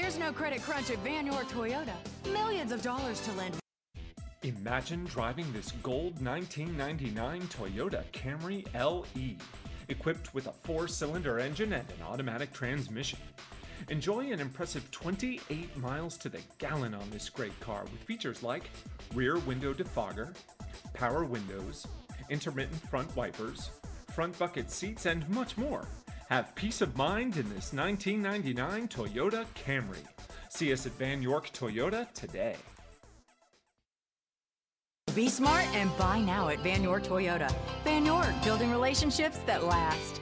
There's no credit crunch at Vann York Toyota. Millions of dollars to lend. Imagine driving this gold 1999 Toyota Camry LE, equipped with a 4-cylinder engine and an automatic transmission. Enjoy an impressive 28 miles to the gallon on this great car with features like rear window defogger, power windows, intermittent front wipers, front bucket seats, and much more. Have peace of mind in this 1999 Toyota Camry. See us at Vann York Toyota today. Be smart and buy now at Vann York Toyota. Vann York, building relationships that last.